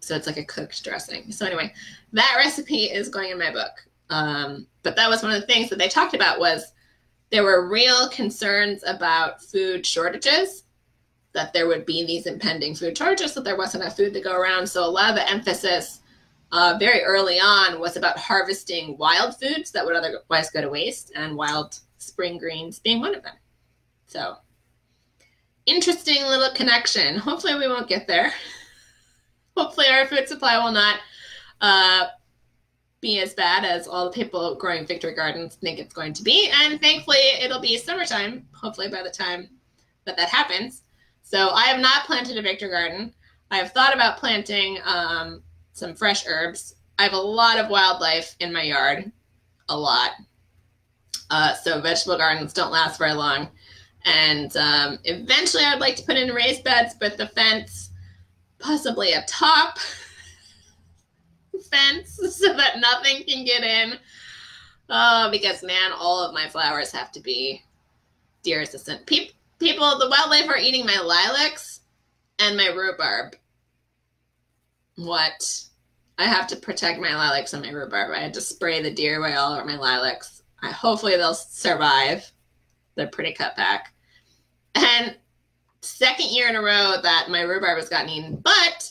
So it's like a cooked dressing. So anyway, that recipe is going in my book. But that was one of the things that they talked about, was there were real concerns about food shortages, that there would be these impending food shortages, that there wasn't enough food to go around. So a lot of the emphasis very early on was about harvesting wild foods that would otherwise go to waste, and wild spring greens being one of them. So interesting little connection. Hopefully we won't get there. Hopefully our food supply will not be as bad as all the people growing victory gardens think it's going to be. And thankfully it'll be summertime, hopefully, by the time that that happens. So I have not planted a victory garden. I have thought about planting some fresh herbs. I have a lot of wildlife in my yard, a lot. So vegetable gardens don't last very long. And eventually I'd like to put in raised beds, but the fence, possibly a top fence so that nothing can get in. Oh, because man, all of my flowers have to be deer resistant. People, the wildlife are eating my lilacs and my rhubarb. What? I have to protect my lilacs and my rhubarb. I had to spray the deer away all over my lilacs. Hopefully they'll survive. They're pretty cut back. And second year in a row that my rhubarb has gotten eaten, but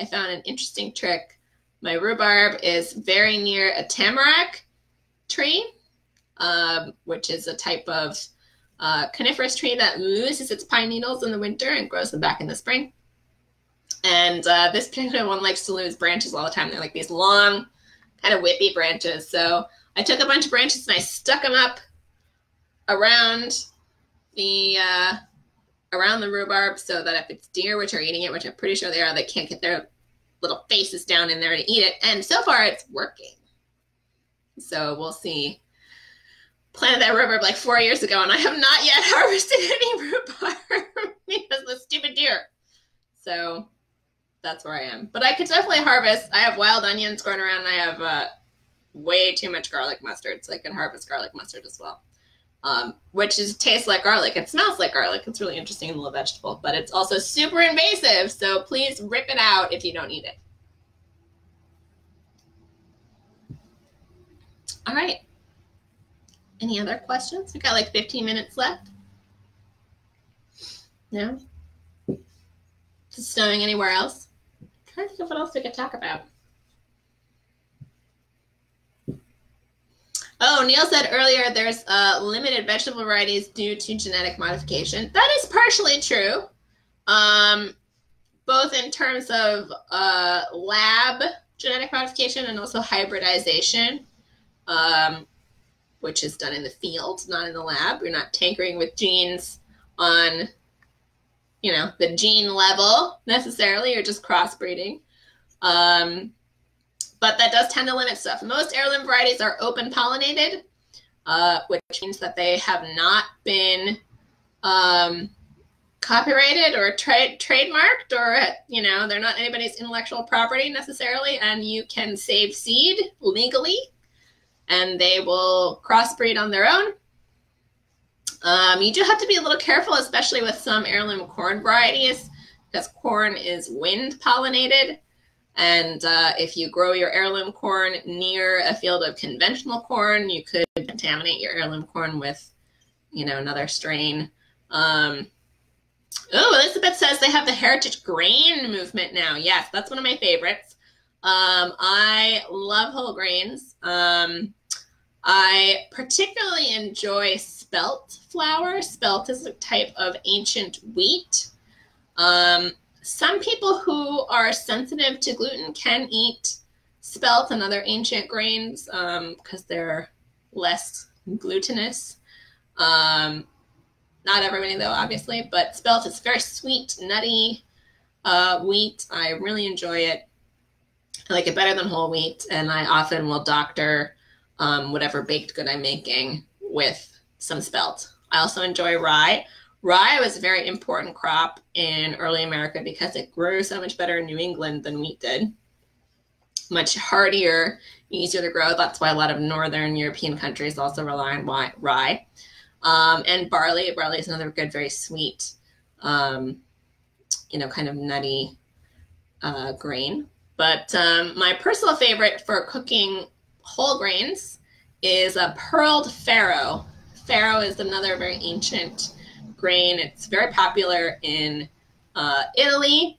I found an interesting trick. My rhubarb is very near a tamarack tree, which is a type of coniferous tree that loses its pine needles in the winter and grows them back in the spring. And this particular one likes to lose branches all the time. They're like these long, kind of whippy branches. So I took a bunch of branches and I stuck them up around the rhubarb so that if it's deer, which are eating it, which I'm pretty sure they are, they can't get their little faces down in there to eat it. And so far it's working. So we'll see. Planted that rhubarb like 4 years ago, and I have not yet harvested any rhubarb because of the stupid deer. So that's where I am. But I could definitely harvest. I have wild onions going around, and I have way too much garlic mustard, so I can harvest garlic mustard as well, which tastes like garlic. It smells like garlic. It's really interesting little vegetable, but it's also super invasive, so please rip it out if you don't eat it. All right. Any other questions? We've got like 15 minutes left. No? Is it snowing anywhere else? I'm trying to think of what else we could talk about. Oh, Neil said earlier there's limited vegetable varieties due to genetic modification. That is partially true, both in terms of lab genetic modification and also hybridization. Which is done in the field, not in the lab. You're not tinkering with genes on, you know, the gene level necessarily. You're just crossbreeding. But that does tend to limit stuff. Most heirloom varieties are open pollinated, which means that they have not been copyrighted or trademarked, or, you know, they're not anybody's intellectual property necessarily. And you can save seed legally, and they will crossbreed on their own. You do have to be a little careful, especially with some heirloom corn varieties, because corn is wind pollinated. And if you grow your heirloom corn near a field of conventional corn, you could contaminate your heirloom corn with, you know, another strain. Oh, Elizabeth says they have the heritage grain movement now. Yes, that's one of my favorites. I love whole grains. I particularly enjoy spelt flour. Spelt is a type of ancient wheat. Some people who are sensitive to gluten can eat spelt and other ancient grains because they're less glutinous. Not everybody, though, obviously, but spelt is very sweet, nutty wheat. I really enjoy it. I like it better than whole wheat, and I often will doctor whatever baked good I'm making with some spelt. I also enjoy rye. Rye was a very important crop in early America because it grew so much better in New England than wheat did. Much hardier, easier to grow. That's why a lot of northern European countries also rely on rye. And barley. Barley is another good, very sweet, you know, kind of nutty grain. But my personal favorite for cooking whole grains is a pearled farro. Farro is another very ancient grain. It's very popular in Italy.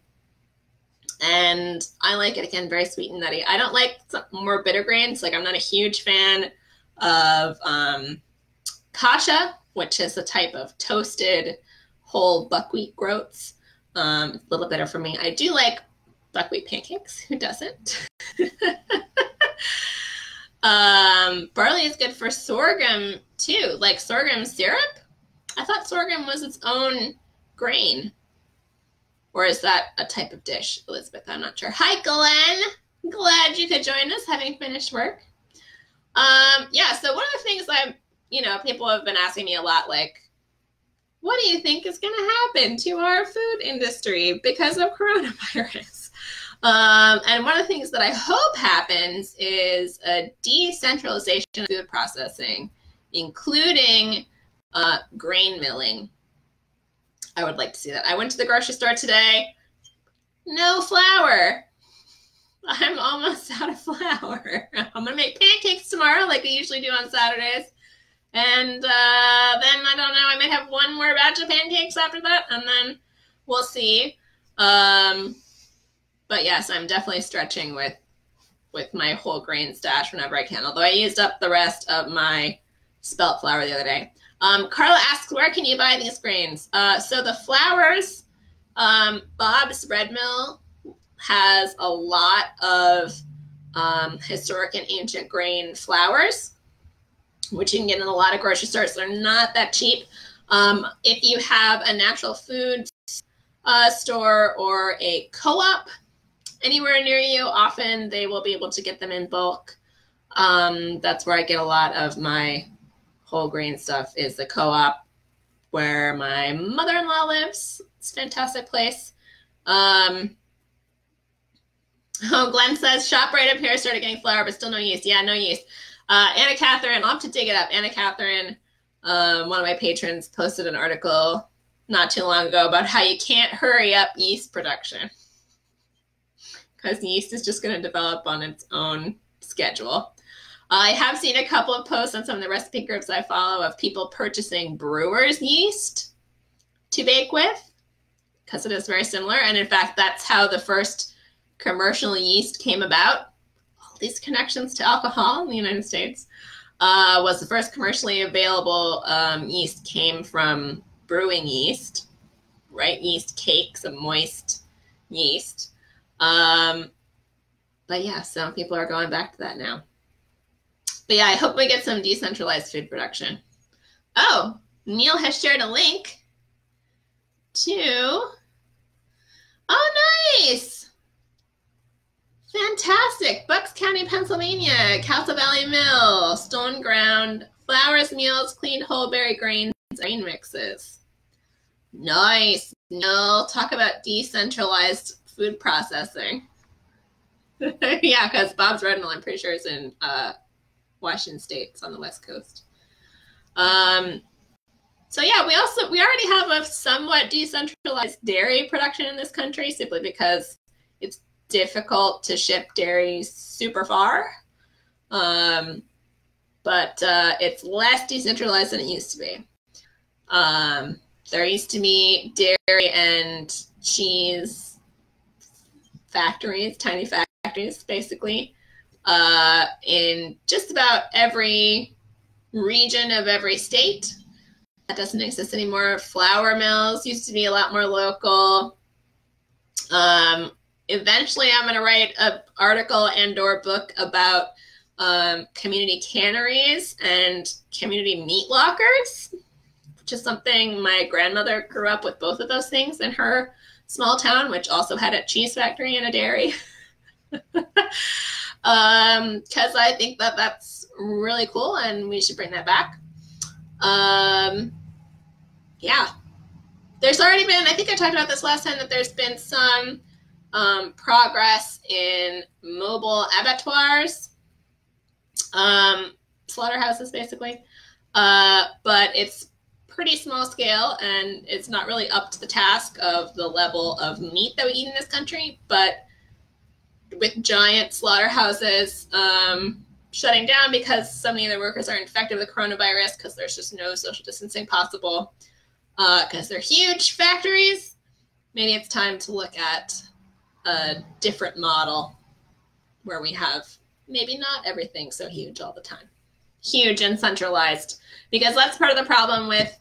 And I like it, again, very sweet and nutty. I don't like more bitter grains. Like, I'm not a huge fan of kasha, which is a type of toasted whole buckwheat groats. A little bitter for me. I do like buckwheat pancakes. Who doesn't? Barley is good for sorghum, too. Like sorghum syrup? I thought sorghum was its own grain. Or is that a type of dish, Elizabeth? I'm not sure. Hi, Glenn. Glad you could join us, having finished work. Yeah, so one of the things I'm, you know, people have been asking me a lot, like, what do you think is going to happen to our food industry because of coronavirus? And one of the things that I hope happens is a decentralization of food processing, including grain milling. I would like to see that. I went to the grocery store today. No flour. I'm almost out of flour. I'm going to make pancakes tomorrow like we usually do on Saturdays. And then, I don't know, I might have one more batch of pancakes after that, and then we'll see. But yes, I'm definitely stretching with my whole grain stash whenever I can, although I used up the rest of my spelt flour the other day. Carla asks, where can you buy these grains? So the flours, Bob's Red Mill has a lot of historic and ancient grain flours, which you can get in a lot of grocery stores. They're not that cheap. If you have a natural food store or a co-op anywhere near you, often they will be able to get them in bulk. That's where I get a lot of my whole grain stuff, is the co-op where my mother-in-law lives. It's a fantastic place. Oh, Glenn says, shop right up here, started getting flour, but still no yeast. Yeah, no yeast. Anna Catherine, I'll have to dig it up. Anna Catherine, one of my patrons, posted an article not too long ago about how you can't hurry up yeast production because yeast is just going to develop on its own schedule. I have seen a couple of posts on some of the recipe groups I follow of people purchasing brewer's yeast to bake with because it is very similar. And in fact, that's how the first commercial yeast came about. These connections to alcohol in the United States was the first commercially available yeast came from brewing yeast, right? Yeast cakes, a moist yeast. But yeah, some people are going back to that now. But yeah, I hope we get some decentralized food production. Oh, Neil has shared a link to, oh, nice. Fantastic. Bucks County, Pennsylvania, Catskills Valley Mill, stone ground, flours, meals, cleaned whole berry grains, grain mixes. Nice. No, talk about decentralized food processing. Yeah, because Bob's Red Mill, I'm pretty sure, is in Washington State. It's on the West Coast. So yeah, we already have a somewhat decentralized dairy production in this country simply because it's difficult to ship dairy super far, but it's less decentralized than it used to be. There used to be dairy and cheese factories, tiny factories, basically, in just about every region of every state. That doesn't exist anymore. Flour mills used to be a lot more local. Eventually, I'm going to write an article and/or book about community canneries and community meat lockers, which is something my grandmother grew up with, both of those things in her small town, which also had a cheese factory and a dairy. Because I think that that's really cool and we should bring that back. Yeah, there's already been, I think I talked about this last time, that there's been some progress in mobile abattoirs, slaughterhouses basically, but it's pretty small scale and it's not really up to the task of the level of meat that we eat in this country. But with giant slaughterhouses shutting down because so many of their workers are infected with coronavirus, because there's just no social distancing possible, because they're huge factories, maybe it's time to look at a different model where we have maybe not everything so huge all the time, huge and centralized, because that's part of the problem with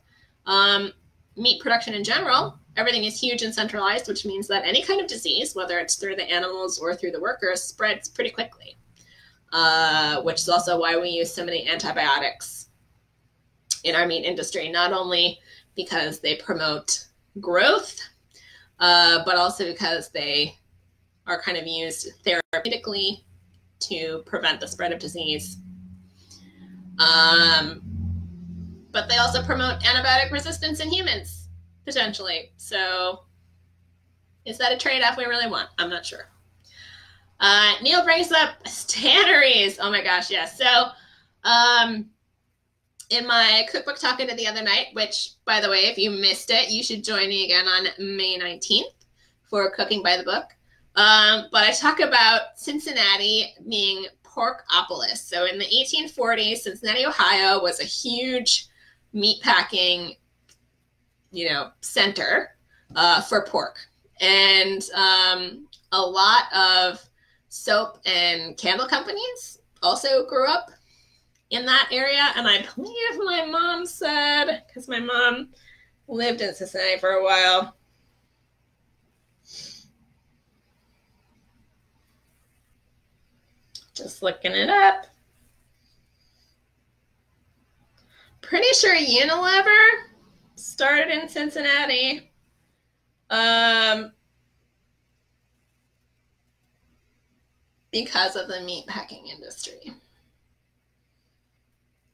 meat production in general. Everything is huge and centralized, which means that any kind of disease, whether it's through the animals or through the workers, spreads pretty quickly, which is also why we use so many antibiotics in our meat industry, not only because they promote growth, but also because they are kind of used therapeutically to prevent the spread of disease. But they also promote antibiotic resistance in humans. Potentially. So is that a trade-off we really want? I'm not sure. Neil brings up tanneries. Oh my gosh, yes. Yeah. So in my cookbook talk I did the other night, which, by the way, if you missed it, you should join me again on May 19th for Cooking by the Book. But I talk about Cincinnati being porkopolis. So in the 1840s, Cincinnati, Ohio was a huge meatpacking, you know, center for pork, and a lot of soap and candle companies also grew up in that area. And I believe my mom said, because my mom lived in Cincinnati for a while, just looking it up, pretty sure Unilever started in Cincinnati. Because of the meatpacking industry.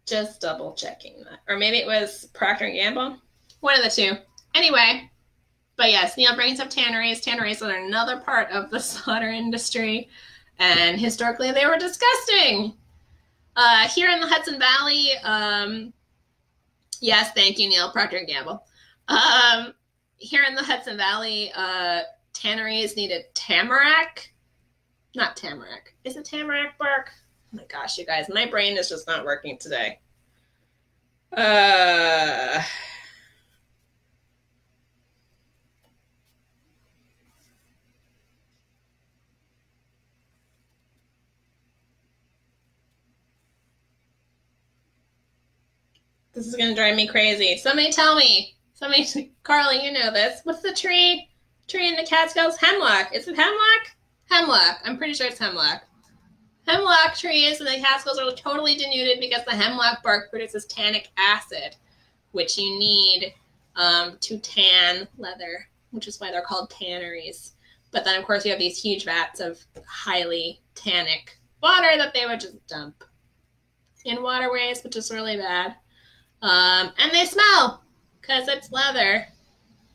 Just double checking that. Or maybe it was Procter & Gamble. One of the two. Anyway, but yes, Neil brings up tanneries. Tanneries are another part of the slaughter industry, and historically they were disgusting. Here in the Hudson Valley, yes, thank you, Neil. Procter & Gamble. Here in the Hudson Valley, tanneries needed tamarack. Not tamarack. Is it tamarack bark? Oh my gosh, you guys. My brain is just not working today. This is going to drive me crazy. Somebody tell me. Somebody, Carly, you know this. What's the tree? Tree in the Catskills? Hemlock. Is it hemlock? Hemlock. I'm pretty sure it's hemlock. Hemlock trees in the Catskills are totally denuded because the hemlock bark produces tannic acid, which you need to tan leather, which is why they're called tanneries. But then, of course, you have these huge vats of highly tannic water that they would just dump in waterways, which is really bad. And they smell because it's leather.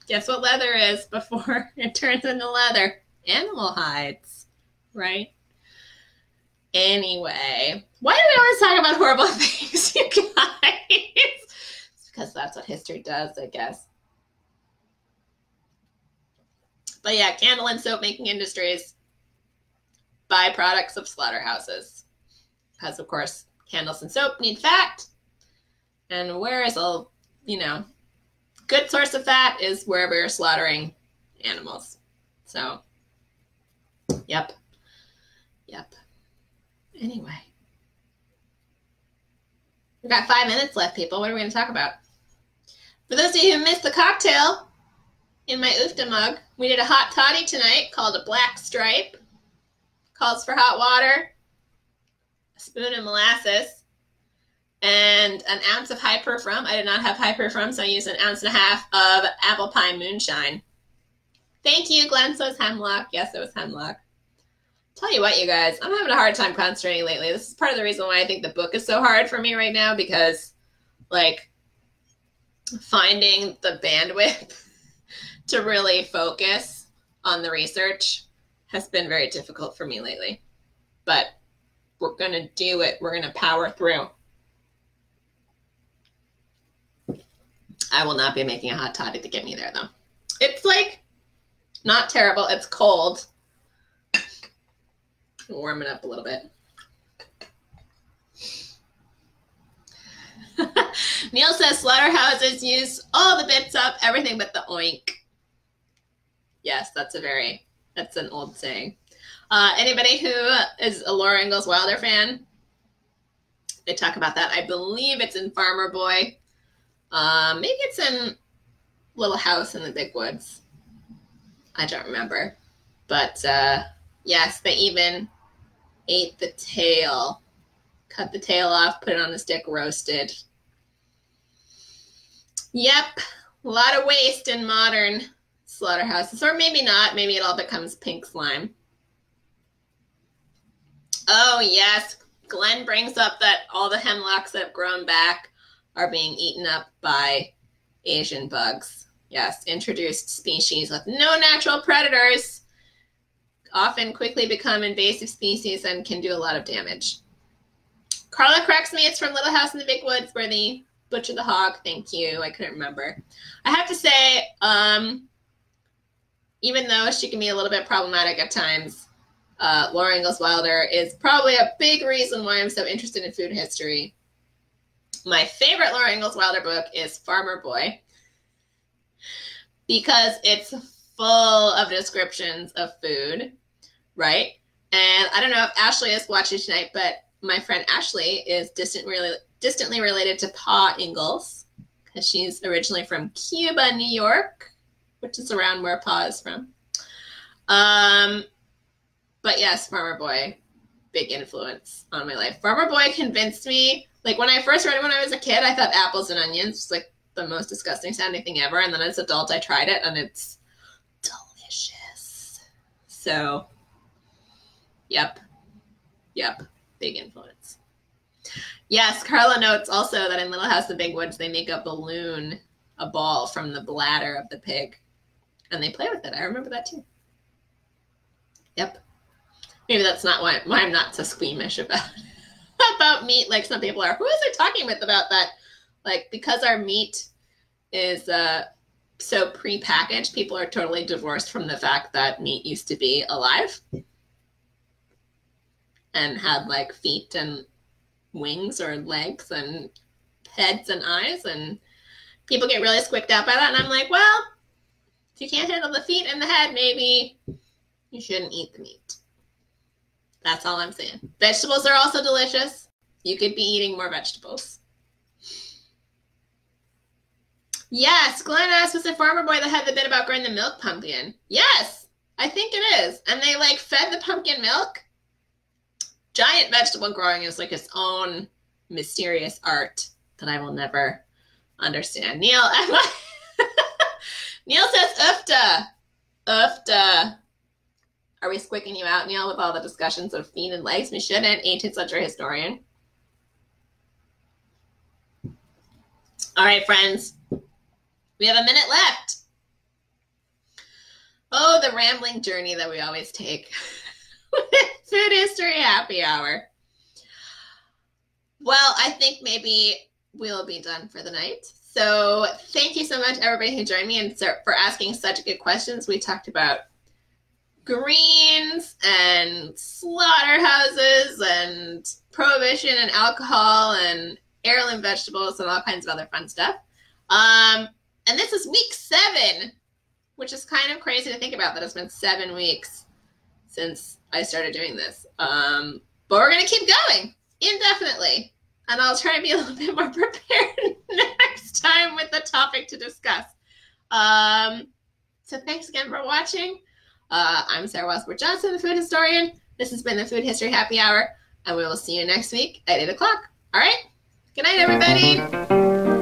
Guess what leather is before it turns into leather? Animal hides, right? Anyway, why do we always talk about horrible things, you guys? It's because that's what history does, I guess. But yeah, candle and soap making industries, byproducts of slaughterhouses. Because, of course, candles and soap need fat. And where is a, you know, good source of fat is wherever you're slaughtering animals. So, yep. Yep. Anyway. We've got 5 minutes left, people. What are we going to talk about? For those of you who missed the cocktail in my UFTA mug, we did a hot toddy tonight called a Black Stripe. Calls for hot water, a spoon of molasses, and an ounce of high proof rum. I did not have high proof rum, so I used an ounce and a half of apple pie moonshine. Thank you, Glenn says hemlock. Yes, it was hemlock. Tell you what, you guys, I'm having a hard time concentrating lately. This is part of the reason why I think the book is so hard for me right now, because, like, finding the bandwidth to really focus on the research has been very difficult for me lately. But we're going to do it. We're going to power through. I will not be making a hot toddy to get me there, though. It's, like, not terrible. It's cold. Warm it up a little bit. Neil says slaughterhouses use all the bits up, everything but the oink. Yes, that's a very, that's an old saying. Anybody who is a Laura Ingalls Wilder fan, they talk about that. I believe it's in Farmer Boy. Maybe it's in Little House in the Big Woods. I don't remember. But yes, they even ate the tail. Cut the tail off, put it on a stick, roasted. Yep, a lot of waste in modern slaughterhouses. Or maybe not. Maybe it all becomes pink slime. Oh, yes. Glenn brings up that all the hemlocks that have grown back are being eaten up by Asian bugs. Yes, introduced species with no natural predators often quickly become invasive species and can do a lot of damage. Carla corrects me. It's from Little House in the Big Woods where they butcher the hog. Thank you. I couldn't remember. I have to say, even though she can be a little bit problematic at times, Laura Ingalls Wilder is probably a big reason why I'm so interested in food history. My favorite Laura Ingalls Wilder book is Farmer Boy because it's full of descriptions of food, right? And I don't know if Ashley is watching tonight, but my friend Ashley is distantly related to Pa Ingalls because she's originally from Cuba, New York, which is around where Pa is from. But yes, Farmer Boy, big influence on my life. Farmer Boy convinced me, like when I first read it when I was a kid, I thought apples and onions was like the most disgusting sounding thing ever. And then as an adult, I tried it and it's delicious. So, yep. Yep. Big influence. Yes, Carla notes also that in Little House in the Big Woods, they make a balloon, a ball from the bladder of the pig. And they play with it. I remember that too. Yep. Maybe that's not why I'm not so squeamish about meat like some people are. Who was I talking with about that? Like, because our meat is so prepackaged, people are totally divorced from the fact that meat used to be alive and had like feet and wings or legs and heads and eyes, and people get really squicked out by that. And I'm like, well, if you can't handle the feet and the head, maybe you shouldn't eat the meat. That's all I'm saying. Vegetables are also delicious. You could be eating more vegetables. Yes, Glenn asked, was it Farmer Boy that had the bit about growing the milk pumpkin? Yes, I think it is. And they like fed the pumpkin milk. Giant vegetable growing is like its own mysterious art that I will never understand. Neil, Neil says UFTA. UFTA. Are we squicking you out, Neil, with all the discussions of feet and legs? We shouldn't. 18th century historian. All right, friends. We have a minute left. Oh, the rambling journey that we always take. Food history happy hour. Well, I think maybe we'll be done for the night. So thank you so much, everybody who joined me and for asking such good questions. We talked about greens and slaughterhouses and prohibition and alcohol and heirloom vegetables and all kinds of other fun stuff. And this is week 7, which is kind of crazy to think about that it's been 7 weeks since I started doing this. But we're going to keep going indefinitely. And I'll try to be a little bit more prepared next time with the topic to discuss. So thanks again for watching. I'm Sarah Wassberg Johnson, the Food Historian. This has been the Food History Happy Hour, and we will see you next week at 8 o'clock. All right? Good night, everybody.